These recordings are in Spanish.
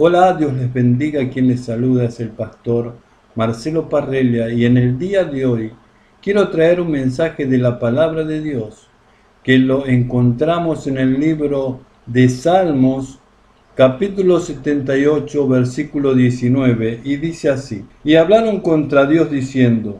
Hola, Dios les bendiga. Quien les saluda es el pastor Marcelo Parrella, y en el día de hoy quiero traer un mensaje de la palabra de Dios que lo encontramos en el libro de Salmos, capítulo 78, versículo 19, y dice así: y hablaron contra Dios diciendo,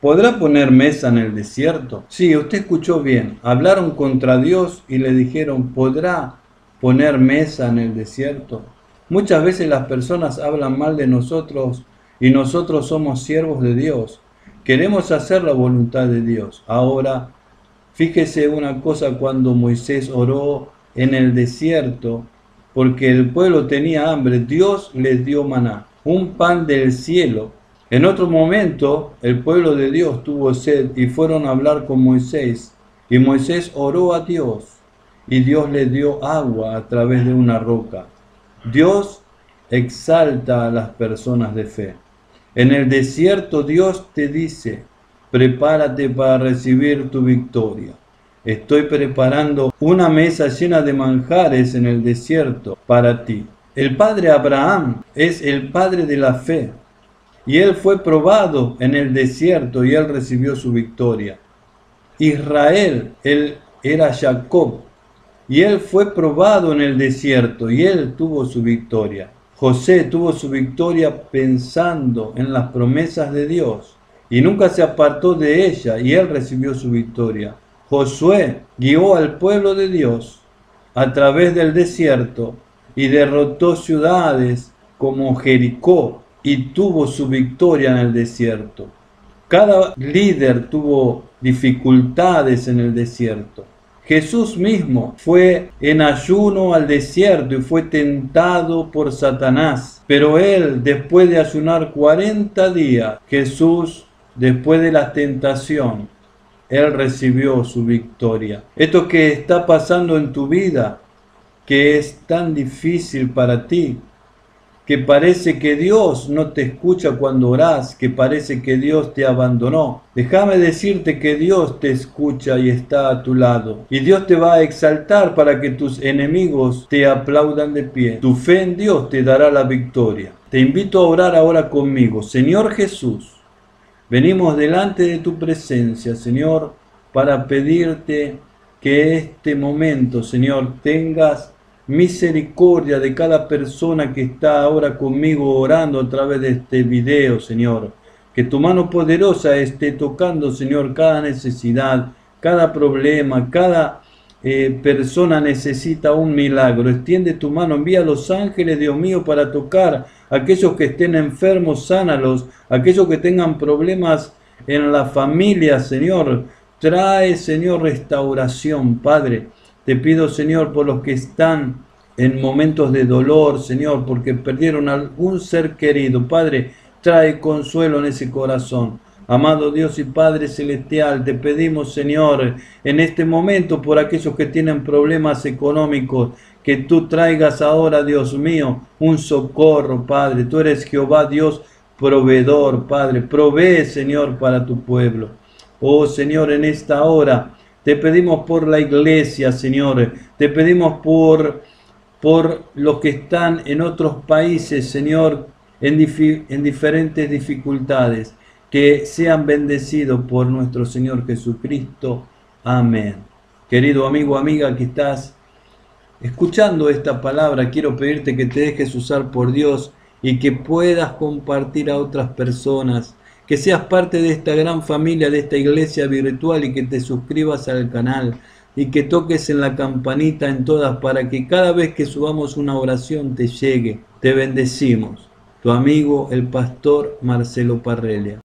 ¿podrá poner mesa en el desierto? Sí, usted escuchó bien, hablaron contra Dios y le dijeron, ¿podrá poner mesa en el desierto? Muchas veces las personas hablan mal de nosotros y nosotros somos siervos de Dios, queremos hacer la voluntad de Dios. Ahora, fíjese una cosa, cuando Moisés oró en el desierto, porque el pueblo tenía hambre, Dios les dio maná, un pan del cielo. En otro momento, el pueblo de Dios tuvo sed y fueron a hablar con Moisés. Y Moisés oró a Dios, y Dios le dio agua a través de una roca. Dios exalta a las personas de fe. En el desierto Dios te dice, prepárate para recibir tu victoria. Estoy preparando una mesa llena de manjares en el desierto para ti. El padre Abraham es el padre de la fe, y él fue probado en el desierto y él recibió su victoria. Israel, él era Jacob, y él fue probado en el desierto y él tuvo su victoria. José tuvo su victoria pensando en las promesas de Dios, y nunca se apartó de ella, y él recibió su victoria. Josué guió al pueblo de Dios a través del desierto y derrotó ciudades como Jericó y tuvo su victoria en el desierto. Cada líder tuvo dificultades en el desierto. Jesús mismo fue en ayuno al desierto y fue tentado por Satanás. Pero él, después de ayunar 40 días, Jesús, después de la tentación, él recibió su victoria. Esto que está pasando en tu vida, que es tan difícil para ti, que parece que Dios no te escucha cuando orás, que parece que Dios te abandonó. Déjame decirte que Dios te escucha y está a tu lado. Y Dios te va a exaltar para que tus enemigos te aplaudan de pie. Tu fe en Dios te dará la victoria. Te invito a orar ahora conmigo. Señor Jesús, venimos delante de tu presencia, Señor, para pedirte que este momento, Señor, tengas misericordia de cada persona que está ahora conmigo orando a través de este video, Señor. Que tu mano poderosa esté tocando, Señor, cada necesidad, cada problema, cada persona necesita un milagro. Extiende tu mano, envía a los ángeles, Dios mío, para tocar a aquellos que estén enfermos, sánalos. Aquellos que tengan problemas en la familia, Señor, trae, Señor, restauración, Padre. Te pido, Señor, por los que están en momentos de dolor, Señor, porque perdieron algún ser querido, Padre, trae consuelo en ese corazón. Amado Dios y Padre Celestial, te pedimos, Señor, en este momento por aquellos que tienen problemas económicos, que tú traigas ahora, Dios mío, un socorro, Padre. Tú eres Jehová, Dios proveedor, Padre. Provee, Señor, para tu pueblo. Oh, Señor, en esta hora te pedimos por la iglesia, Señor. Te pedimos por los que están en otros países, Señor, en diferentes dificultades. Que sean bendecidos por nuestro Señor Jesucristo. Amén. Querido amigo, amiga, que estás escuchando esta palabra, quiero pedirte que te dejes usar por Dios y que puedas compartir a otras personas, que seas parte de esta gran familia, de esta iglesia virtual, y que te suscribas al canal y que toques en la campanita en todas para que cada vez que subamos una oración te llegue. Te bendecimos. Tu amigo, el pastor Marcelo Parrella.